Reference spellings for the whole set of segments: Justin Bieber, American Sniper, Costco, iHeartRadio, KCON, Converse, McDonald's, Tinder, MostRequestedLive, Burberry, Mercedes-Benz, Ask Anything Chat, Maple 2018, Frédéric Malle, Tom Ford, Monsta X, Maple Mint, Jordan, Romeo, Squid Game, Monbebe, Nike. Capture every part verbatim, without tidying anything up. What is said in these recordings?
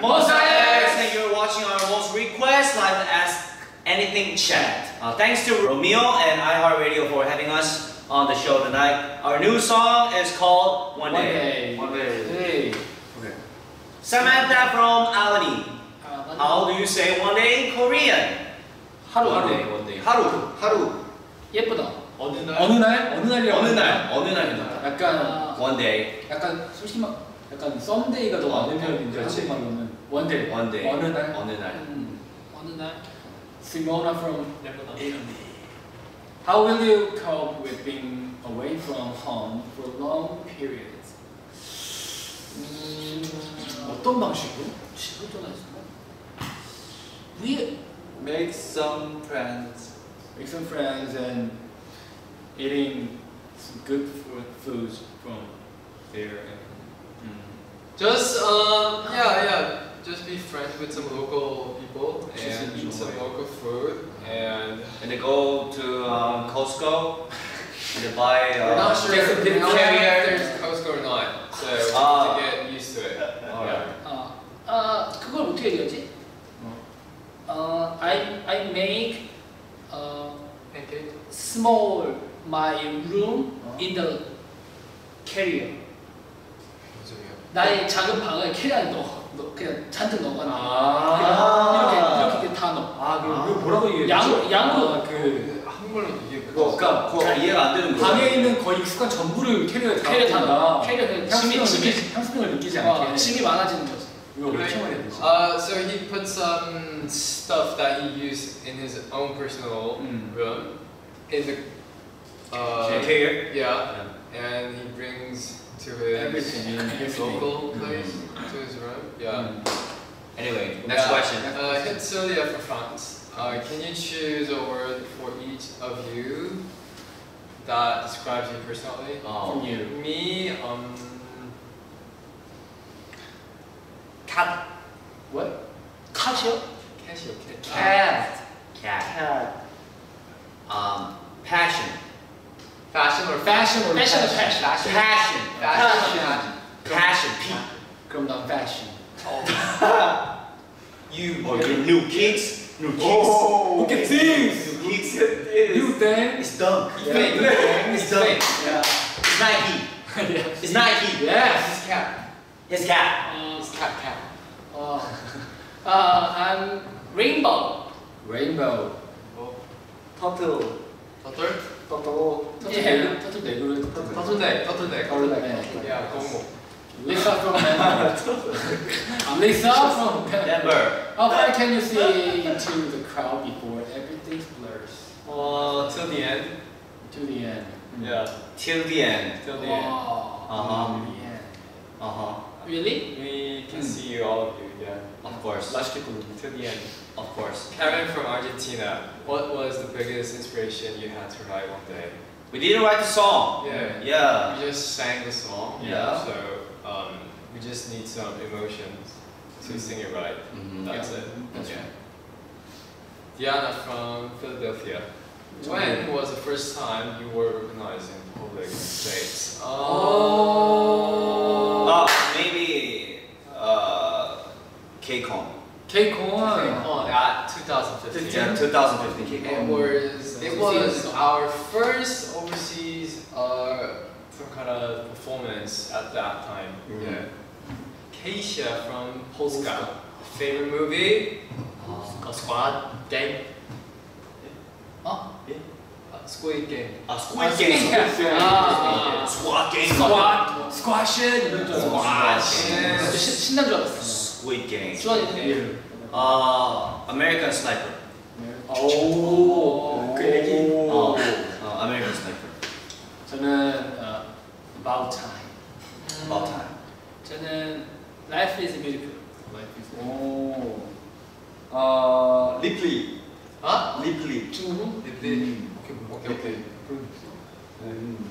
Monsta X. Thank you for watching our most request live Ask Anything chat. Uh, thanks to Romeo and iHeartRadio for having us on the show tonight. Our new song is called One, One Day. Day. One Day. Hey. Okay. Samantha from Albany. Uh, How do you say one day in Korean? 하루. One day. One day. 하루. 하루. 예쁘다. 어느 날. 어느 날. 어느 날. 어느 날. 어느 날이다. 약간 one day. 약간 솔직히 막 약간 썸데이가 더 많은 편인데 사실 말로는 one day. One day. 어느 날. 어느 날. 음. 어느 날. Simona from Italy. How will you cope with being away from home for long periods? 어떤 방식으로? 집을 떠나서. We make some friends. Make some friends and eating some good foods from there. Mm. Just um, yeah, yeah. Just be friends with some local people and eat some local food and and they go to um, Costco and they buy. Uh, not sure if there's Costco or not, so we uh, need to get used to it. Alright. Ah, ah, 그걸 어떻게 얘기하지? Uh, I I make uh small my room in the carrier. 나의 작은 방을 캐리어에 넣어. 그냥 잔뜩 넣어가는 아 이렇게, 이렇게 다 넣어. 아, 그럼 아, 뭐라고 얘기해? 양호, 양호. 아, 그 한글로 이게 그거. 그러니까 그거 이해가 안 되는 거야. 방에 있는 거의 익숙한 전부를 캐리어에 다 넣어. 캐리어에 향수병을 느끼지, 향수병을 느끼지 않게. 짐이 많아지는 거지. 이거 어떻게 말해야 되지? 아, so he put some stuff that he used in his own personal 음. room in the uh, carrier. Yeah, and he brings to his local place. To his room? Yeah. Mm. Anyway, next yeah. question. Uh, it's Celia from France. Uh, can you choose a word for each of you that describes you personally? Oh. From you. Me, um... cat. What? Catio? Catio. Cat. Cat. Cat. Um, passion. Fashion or fashion or fashion? Passion. Passion. Passion. Passion. Passion. Passion. 그럼 난 fashion. You or your new kicks, new kicks. Oh, okay, things. New kicks, new thing. It's dunk. It's fake. It's dunk. It's Nike. It's Nike. Yes. It's cat. It's cat. It's cat. Cat. Oh. Uh, I'm rainbow. Rainbow. Turtle. Turtle. Turtle. Yeah. Turtle neck. Turtle neck. Turtle neck. Turtle neck. Yeah. Congo. Lisa from Denver. Lisa from Denver. How far can you see into the crowd before everything blurs? Oh, till the end. To the end. Yeah. Till the end. Till the end. Uh huh. Uh huh. Really? We can see you all of you. Yeah. Of course. Let's keep moving till the end. Of course. Karen from Argentina. What was the biggest inspiration you had to write one day? We didn't write the song. Yeah. Yeah. We just sang the song. Yeah. So. Um, we just need some emotions to mm-hmm. sing it right. Mm-hmm. That's yeah. it. That's yeah. right. Diana from Philadelphia. When was the first time you were recognized in public space? Oh, oh maybe uh, K C O N. K C O N at twenty fifteen. Yeah, twenty fifteen K C O N. It was it was our first overseas. Uh, Some kind of performance at that time. Mm. Yeah. Keisha from Polska. Favorite movie? Uh, Squad Game. Huh? Yeah. Uh, Squid Game. Uh, Squid, Squid Game. Game. Uh, Squad Game. Squad. Squashin. Squashin. 신난줄 알았어. Squid Game. Squid Game. Uh, American Sniper. Oh. 그 얘기. 어. American Sniper. 저는 About time. About time. 저는 Life is beautiful. Life is beautiful. Oh. Uh, Ripley. Huh? Ripley. 중국? Ripley. Okay, okay.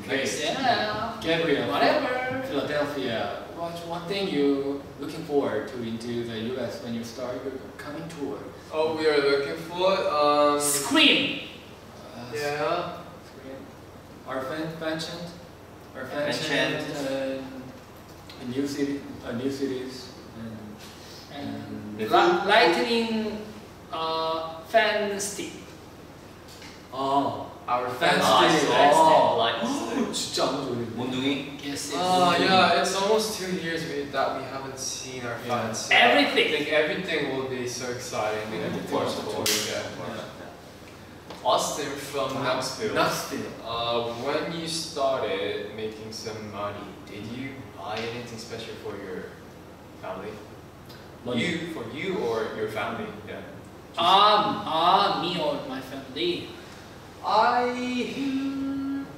Place. Yeah. Gabriel. Whatever. Philadelphia. What's one thing you looking forward to into the U S when you start your coming tour? Oh, we are looking forward. Um, Scream. Uh, yeah. Scream. Our fan pension. And, and, uh, a new city, a new cities, and, And li- lightning uh, fan stick. Oh, our fan oh, stick. Oh, lightning stick. Mondungi? Yes, yes. Oh, uh, yeah, it's almost two years we, that we haven't seen our yeah. fans. So everything! I think everything will be so exciting. I mean, everything of course, will be yeah. yeah. Austin from Knoxville. Knoxville. Uh, when you started making some money, did you buy anything special for your family? Money. You for you or your family? Yeah. Just um, ah, uh, me or my family. I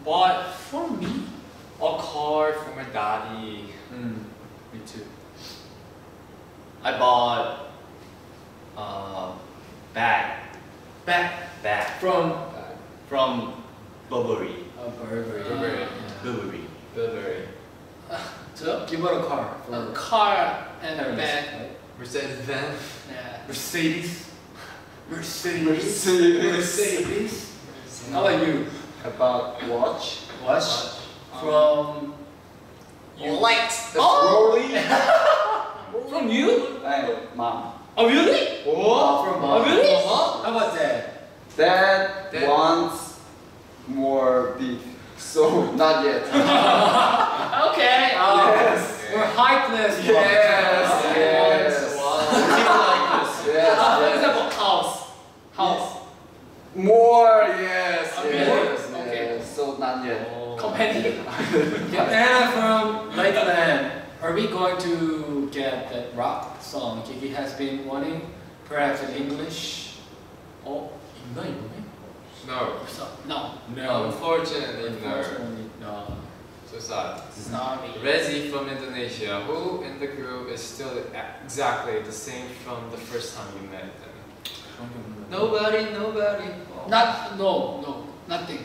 bought for me a car for my daddy. Mm, me too. I bought a bag. Bag. Back from back. from Burberry. Oh, Burberry. Burberry. Uh, Burberry. Yeah. Burberry. Uh, so you bought a car. A car and a van. Mercedes-Benz. Yeah. Mercedes. Mercedes. Mercedes. Mercedes. How about you? About watch. Watch. watch. From. You like the oh. From you? I mom. Oh really? Oh from mom. Oh really? Uh-huh. How about that? Dad, Dad wants more beef, so not yet. Okay. Um, yes. We're hypeness. Yes. Yes. Yes. Wow. Yes. For example, house. House. More. Yes. Okay. Yes. Yes. Okay. So not yet. Oh. Company. Yeah. From Lakeland. Are we going to get that rock song Kiki has been wanting? Perhaps in English. Oh. No, no, no, no. Unfortunately, Unfortunately no. no. So sad. Sorry. Rezi from Indonesia. Who in the group is still exactly the same from the first time you met them? Nobody, nobody. Oh. Not no, no, nothing.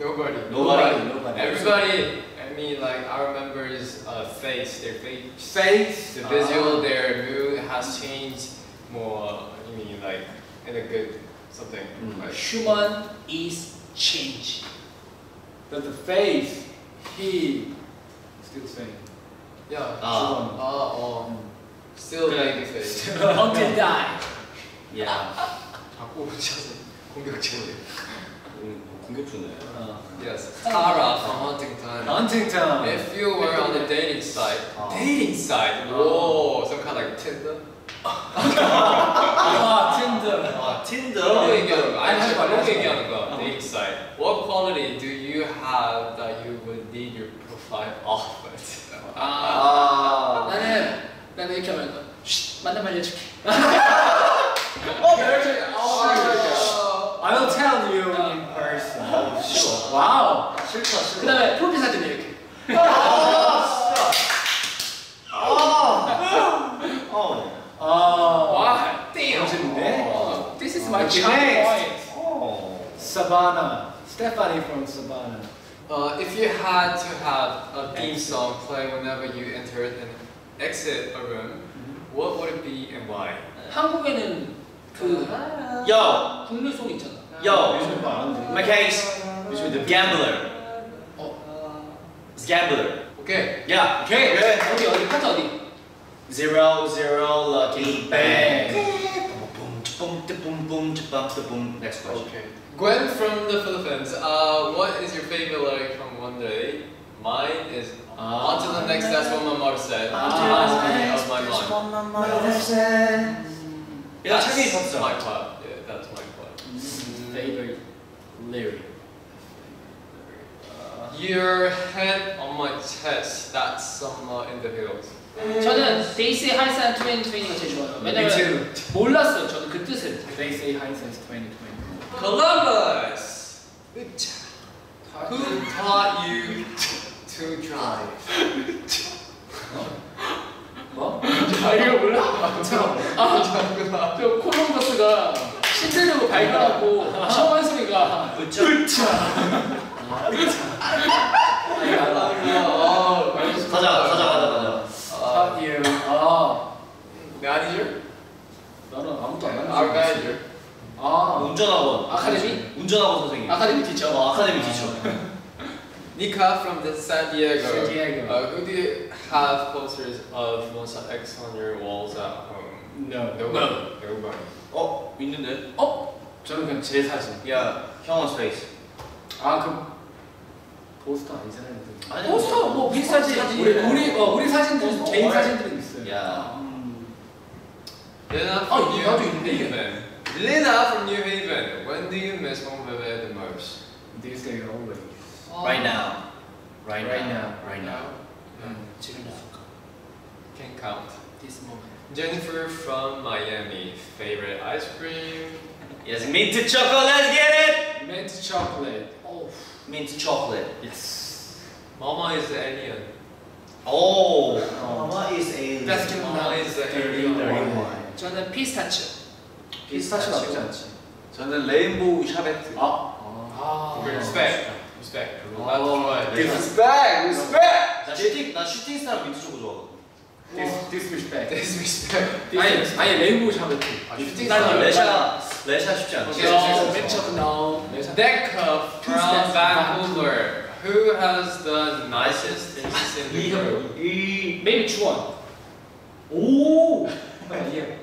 Nobody. Nobody. Nobody. Everybody. I mean, like I remember is uh, face, their face, face, the visual, uh, their mood has changed more. I mean, like in a good. Something. Mm. Like human is changed. But the face, he still the same. Yeah. Uh, human. Uh, um, still like the face. Until die. Yeah. 자꾸 자꾸 공격적이네. 공격적이네. Yes. Tara from Huntington. Huntington. If you were on the dating site. Uh, dating site. Whoa, some kind of like Tinder. Ah, Tinder. Ah, Tinder. I have a look at the dating site. What quality do you have that you would need your profile off it? Ah. 나는 나는 이렇게 하면 만남 알려줄게. I will tell you in person. Sure. Wow. Sure. 그다음에 프로필 사진 이렇게. Oh, wow. Damn. Oh. This is my chance. Oh. Savannah. Stephanie from Savannah. Uh, if you had to have a theme song play whenever you enter and exit a room, mm-hmm. what would it be and why? 한국에는 그 Yo. 국룰송 있잖아. Yo. My case. Which was the gambler. Oh. It's gambler. Okay. Yeah. Okay. Okay. 어디 어디 카트 어디? Zero, zero, lucky, bang! Next question. Okay. Gwen from the Philippines, uh, what is your favorite lyric from One Day? Mine is, uh, until the next, that's what my mother said. It reminds me of my mom. That's my part. Yeah, that's my part. Favorite lyric. Your head on my chest, that's Summer in the Hills. 저는 They Say High Sun twenty twenty가 제일 좋아요. 왜냐면 몰랐어요. 저는 그 뜻을. They Say High Sun twenty twenty. Columbus. Who taught you to drive? 뭐? 아 이거 몰라? 아, 저 콜럼버스가 신세계로 발견하고 셔먼스미가 으차. 가자 가자 가자 가자. Taught you. 아, manager? 나는 아무도 안 만나서. manager. 아, 운전학원. 아카데미? 운전학원 선생님. 아카데미 티처. 어, 아카데미 티처. Nika from the San Diego. San Diego. Uh, who do you have posters of Monsta X on your walls at home? No. No. No. Nobody. 어? 있는데? 어? 저는 그냥 제 사진. 야, 형은 페이스. 아, 그럼 포스터 안 사는데. 포스터 뭐 우리 사진. 우리 우리 어 우리 사진들 개인 사진들은 있어요. 야. Lena from New Haven. Lena from New Haven. When do you miss Monbebe the most? These days always. Right now. Right, right now. now. Right now. 지금 나올까? Can't count. This moment. Jennifer from Miami. Favorite ice cream? Yes, mint chocolate. Let's get it. Mint chocolate. Oh. Mint chocolate. Yes. Mama is the alien. Oh. oh. Mama is alien. That's the Mama is the alien. thirty-one. 저는 피스타치오. 피스타치오 나쁘지 않지. 저는 레인보우 샤베트. 아. 아. Respect. Respect. 아, 좋아해. Respect. Respect. 나 슈팅, 나 슈팅 스타일 민트 초코 좋아하거든. Dis disrespect. Disrespect. 아니, 아니 레인보우 샤베트. 슈팅 스타일 레샤, 레샤 쉽지 않지. 민트 no. Deca from Vancouver. Who has the nicest things in the world? Maybe 주원. 오. Yeah.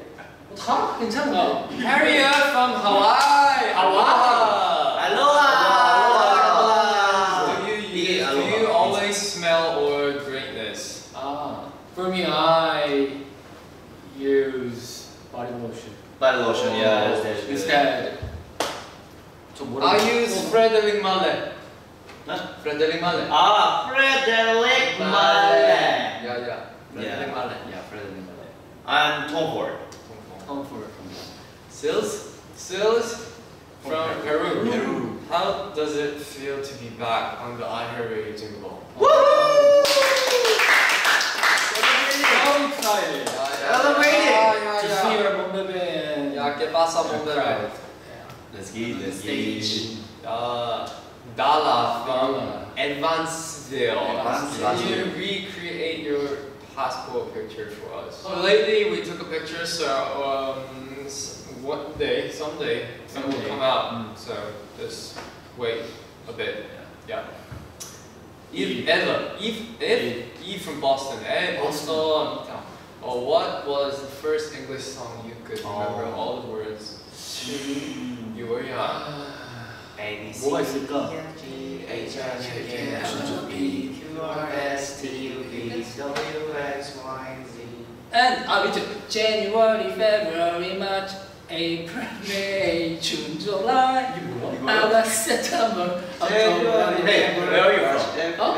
다 괜찮아. Harriet from Hawaii. Aloha. Aloha. Do you do you always smell or drink this? Ah, for me, I use body lotion. Body lotion, yeah. Instead, I use Frédéric Malle. Huh? Frédéric Malle. Ah, Frédéric Malle. Yeah, yeah. Frédéric Malle. Yeah, Frédéric Malle. I'm Tom Ford. Tom Ford from Sils? Sils from Peru. Peru. How does it feel to be back on the iHeartRadio jingle? Woohoo! So excited! Celebrating! To see your Monbebe. Yeah, que pasa Monbebe? Let's get it. Let's get it. Dala from Advancedale. Can you recreate your passport picture for us? Oh, lately we took a picture, so um, one day, someday, some will come out. Mm. So just wait a bit. Yeah. yeah. Eve, Eva, Eve, Eve, Eve from Boston. Hey, Boston. Oh, what was the first English song you could remember oh. all the words? You were young. A B C D E F G H I J K L M P Q R S T U V W X Y Z. And I'll be too. January, February, March, April, May, June, July, August, September, October. Hey, where are you from?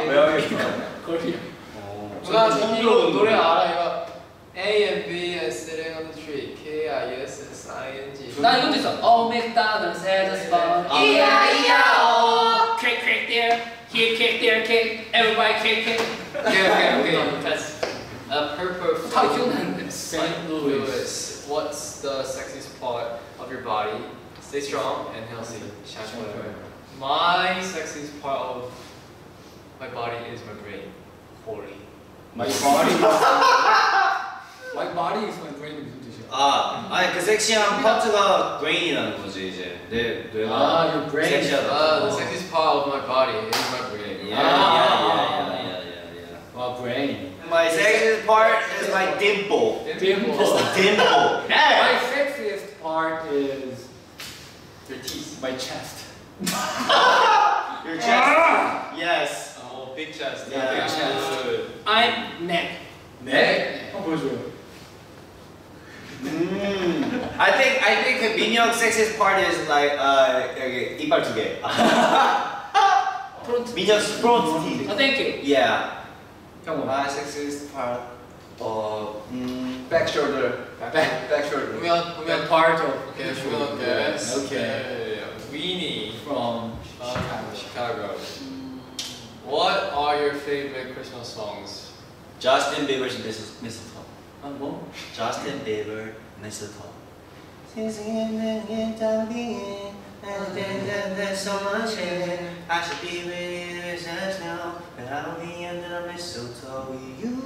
Where are you from? Korea. 나 정말 노래 알아 이거. A and B are sitting on the tree. K I S S I N G. 나 이것도 있어. Oh, McDonald's has a spawn. E I E I O. Kick, kick there. Here, kick there, kick. Everybody, kick, kick. Okay, okay, okay. That's a purple. How you learn this? Saint Louis. What's the sexiest part of your body? Stay strong and healthy. My sexiest part of my body is my brain. Holy. My body. My body is my brain. 아, 아니 그 섹시한 파트가 brain이라는 거지 이제 내 뇌가. 아, your brain. 섹시하다. The sexiest part of my body is my brain. Yeah, yeah, yeah, yeah, yeah. My brain. My sexiest part is my dimple. Dimple. Just a dimple. My sexiest part is your teeth. My chest. Your chest. Yes. Oh, big chest. Yeah, big chest. I'm neck. Neck. 한번 보여줘. Mm. I think I think Minyoung's sexiest part is like uh okay, 이빨 두 개. Minyoung's front teeth. Oh, thank you. Yeah. Come on. My sexiest part of mm, back shoulder. Back, back, back shoulder. We are we are part of. Okay, we are yes. Okay. Weenie from Chicago. Chicago. What are your favorite Christmas songs? Justin Bieber's Mistletoe. 아 뭐? Justin Bieber, Mistletoe. I should be with you, but I'll be under mistletoe with you.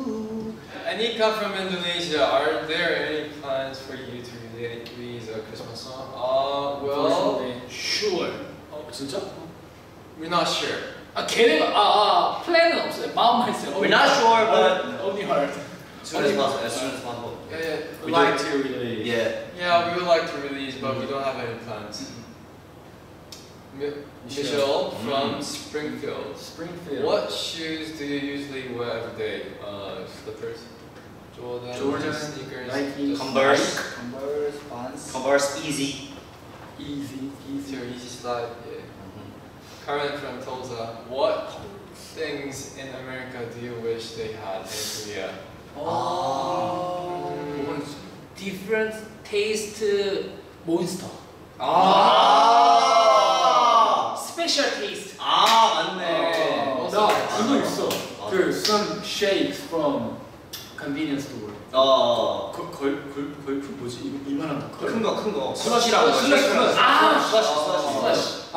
Anika from Indonesia, are there any plans for you to relate these a Christmas song? Uh, well, sure. Oh, 진짜? We're not sure. A killing, uh, plan of the bomb myself. We're not sure, but only heard. As soon as possible. As soon as possible. Yeah, yeah. We'd like to release. Yeah. Yeah, we would like to release, but mm-hmm. we don't have any plans. M- Michelle mm-hmm. from Springfield. Springfield. What shoes do you usually wear every day? Uh, slippers. Jordan. Jordan. Sneakers. Nike. Converse. Converse. Vans. Converse. Easy. Easy. Easy. Your easy slide. Yeah. Karen from Tulsa, what things in America do you wish they had in Korea? Oh, mm. different taste monster. Ah, special taste. Ah, 맞네. 나 그거 있어. 그 some shakes from convenience store. 어, 걸걸 걸프 뭐지? 이만한 거. 큰 거, 큰 거. 슬러시라고. 슬러시, 슬러시. 아, 슬러시, 슬러시.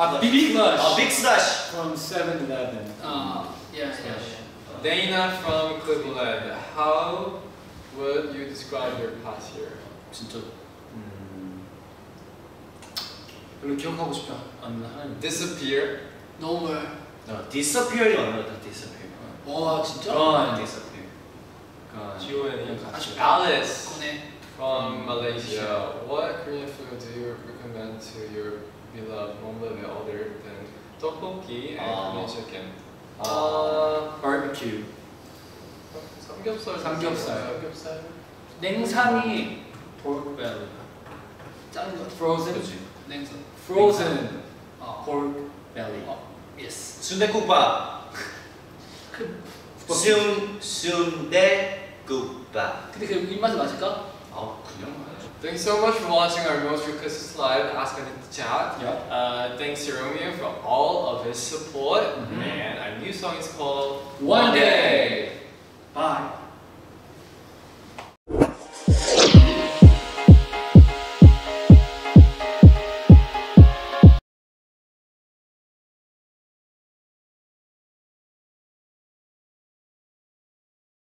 A big slash. A big slash. From seven eleven. Ah, yeah, yeah. Dana from Cleveland. How would you describe your past year? 진짜. 별로 기억하고 싶지 않나. Disappear. Nowhere. No, disappear이 맞나? Disappear. 와, 진짜? 아, disappear. 지호연이 Alice from Malaysia. What Korean food do you recommend to your we love Monbebe other than tteokbokki and Korean chicken. Uh, barbecue. 삼겹살. 삼겹살. 삼겹살. 냉삼이 pork belly. 짠거. Frozen. 냉삼. Frozen. Pork belly. Yes. 순대국밥. 순 순대국밥. 근데 그 입맛이 맞을까? 아 그냥. Thanks so much for watching our most requested live Ask Anita Chat. Yeah. Uh, thanks to Romeo for all of his support. Mm-hmm. And our new song is called One Day. One Day. Bye.